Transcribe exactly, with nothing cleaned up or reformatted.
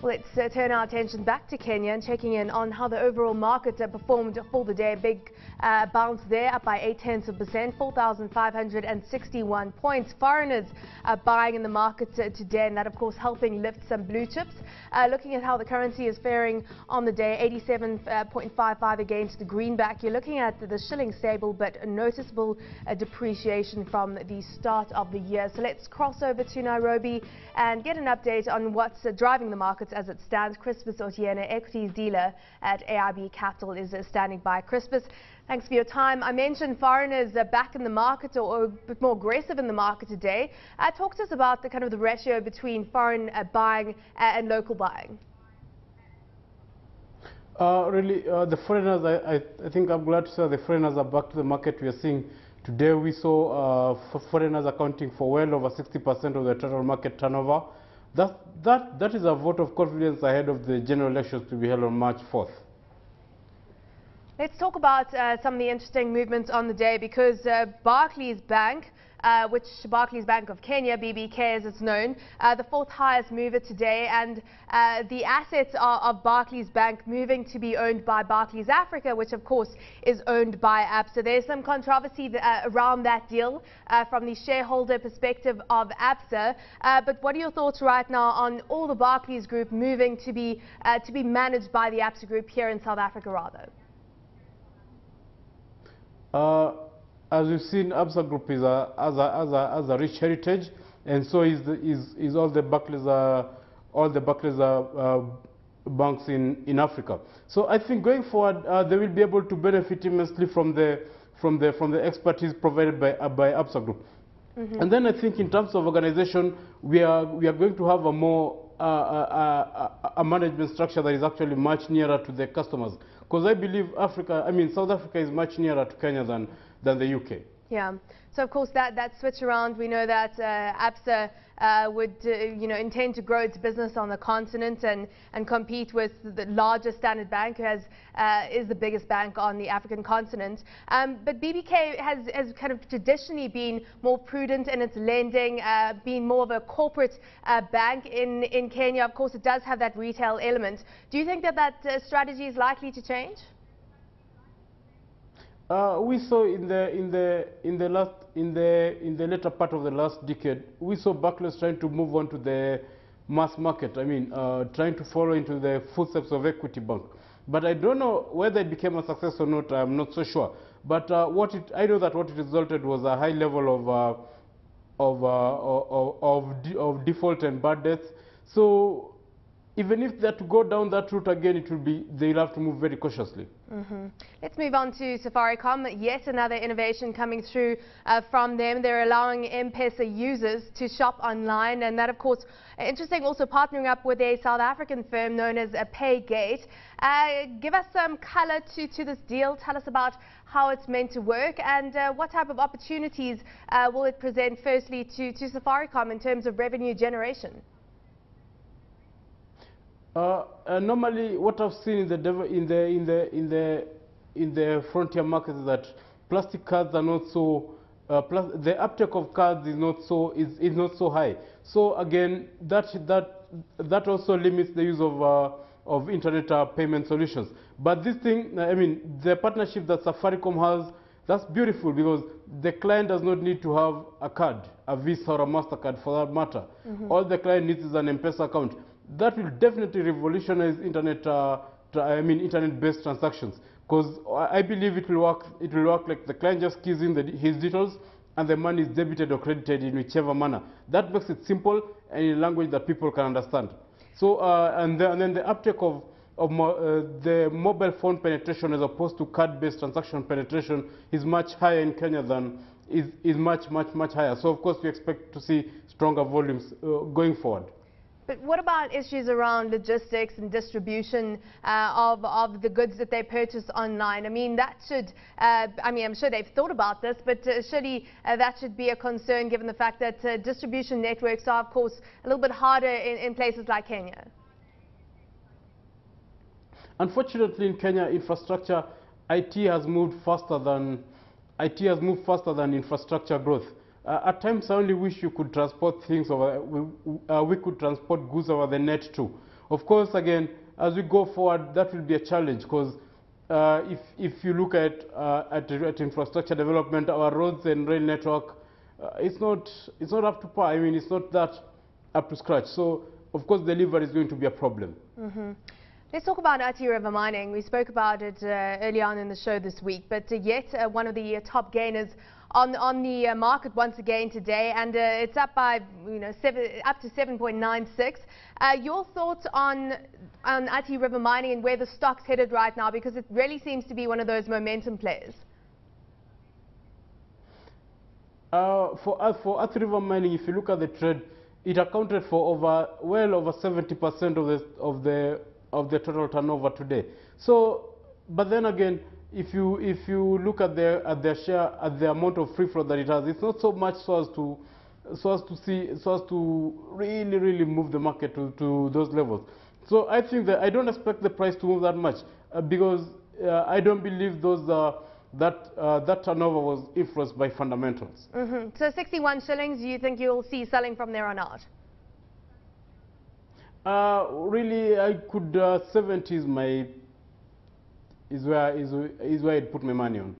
Let's uh, turn our attention back to Kenya and checking in on how the overall markets have performed for the day. Big uh, bounce there, up by eight tenths of percent, four thousand five hundred sixty-one points. Foreigners are buying in the market today, and that of course helping lift some blue chips. Uh, looking at how the currency is faring on the day, eighty-seven point five five against the greenback. You're looking at the shilling stable, but a noticeable uh, depreciation from the start of the year. So let's cross over to Nairobi and get an update on what's uh, driving the markets as it stands. Crispus Otieno, equities dealer at A I B Capital, is uh, standing by. Crispus, thanks for your time. I mentioned foreigners are back in the market, or, or a bit more aggressive in the market today. Uh, talk to us about the kind of the ratio between foreign uh, buying and local buying. Uh, really, uh, the foreigners, I, I, I think I'm glad to say the foreigners are back to the market. We are seeing today we saw uh, foreigners accounting for well over sixty percent of the total market turnover. That, that, that is a vote of confidence ahead of the general elections to be held on March fourth. Let's talk about uh, some of the interesting movements on the day, because uh, Barclays Bank, uh, which Barclays Bank of Kenya, B B K as it's known, uh, the fourth highest mover today, and uh, the assets are of Barclays Bank moving to be owned by Barclays Africa, which of course is owned by ABSA. There's some controversy uh, around that deal uh, from the shareholder perspective of ABSA, uh, but what are your thoughts right now on all the Barclays Group moving to be, uh, to be managed by the ABSA Group here in South Africa rather? Uh, as we've seen, ABSA Group is a, as a, as a, as a rich heritage, and so is, the, is, is all the Barclays, uh, all the Barclays uh, uh, banks in, in Africa. So I think going forward, uh, they will be able to benefit immensely from the, from the, from the expertise provided by, uh, by ABSA Group. Mm-hmm. And then I think in terms of organization, we are, we are going to have a more Uh, uh, uh, a management structure that is actually much nearer to the customers, because I believe Africa, I mean South Africa is much nearer to Kenya than than the U K. Yeah. So of course that that switch around, we know that uh, ABSA uh, would uh, you know intend to grow its business on the continent and and compete with the larger Standard Bank, who has uh, is the biggest bank on the African continent. Um, but B B K has has kind of traditionally been more prudent in its lending, uh, being more of a corporate uh, bank in in Kenya. Of course, it does have that retail element. Do you think that that uh, strategy is likely to change? Uh, we saw in the in the in the last in the in the later part of the last decade, we saw Barclays trying to move on to the mass market. I mean, uh, trying to follow into the footsteps of Equity Bank. But I don't know whether it became a success or not. I'm not so sure. But uh, what it, I know that what it resulted was a high level of uh, of, uh, of of de of default and bad debts. So even if they are to go down that route again, it will be, they'll have to move very cautiously. Mm-hmm. Let's move on to Safaricom. Yet another innovation coming through uh, from them. They're allowing M-Pesa users to shop online, and that, of course, interesting, also partnering up with a South African firm known as Paygate. Uh, give us some color to, to this deal. Tell us about how it's meant to work, and uh, what type of opportunities uh, will it present, firstly, to, to Safaricom in terms of revenue generation? Uh, uh, normally, what I've seen in the, in the in the in the in the frontier markets is that plastic cards are not so uh, plus the uptake of cards is not so is, is not so high. So again, that that that also limits the use of uh, of internet uh, payment solutions. But this thing, I mean, the partnership that Safaricom has, that's beautiful, because the client does not need to have a card, a Visa or a MasterCard for that matter. Mm-hmm. All the client needs is an M-Pesa account. That will definitely revolutionize internet, uh, I mean, internet-based transactions, because I believe it will work. It will work like the client just keys in the, his details, and the money is debited or credited in whichever manner. That makes it simple and in language that people can understand. So, uh, and, the, and then the uptake of of mo uh, the mobile phone penetration as opposed to card-based transaction penetration is much higher in Kenya than is is much much much higher. So, of course, we expect to see stronger volumes uh, going forward. But what about issues around logistics and distribution uh, of, of the goods that they purchase online? I mean, that should, uh, I mean, I'm sure they've thought about this, but uh, surely uh, that should be a concern, given the fact that uh, distribution networks are, of course, a little bit harder in, in places like Kenya. Unfortunately, in Kenya, infrastructure, I T has moved faster than, I T has moved faster than infrastructure growth. Uh, at times, I only wish you could transport things over, we, uh, we could transport goods over the net too. Of course, again, as we go forward, that will be a challenge, because uh, if, if you look at, uh, at, at infrastructure development, our roads and rail network, uh, it's, not, it's not up to par. I mean, it's not that up to scratch. So, of course, delivery is going to be a problem. Mm-hmm. Let's talk about Athi River mining. We spoke about it uh, early on in the show this week, but uh, yet uh, one of the uh, top gainers on on the uh, market once again today, and uh, it's up by you know seven, up to seven point nine six. Uh, your thoughts on on Athi River mining and where the stock's headed right now, because it really seems to be one of those momentum players. Uh, for uh, for Athi River mining, if you look at the trade, it accounted for over well over seventy percent of the of the of the total turnover today. So, but then again, if you if you look at their at their share, at the amount of free float that it has, it's not so much so as to so as to see so as to really really move the market to, to those levels. So I think that I don't expect the price to move that much, uh, because uh, I don't believe those uh, that uh, that turnover was influenced by fundamentals. Mm-hmm. So sixty-one shillings, you think you'll see selling from there or not? Uh, really, I could uh, seventy is my is where is, is where I'd put my money on.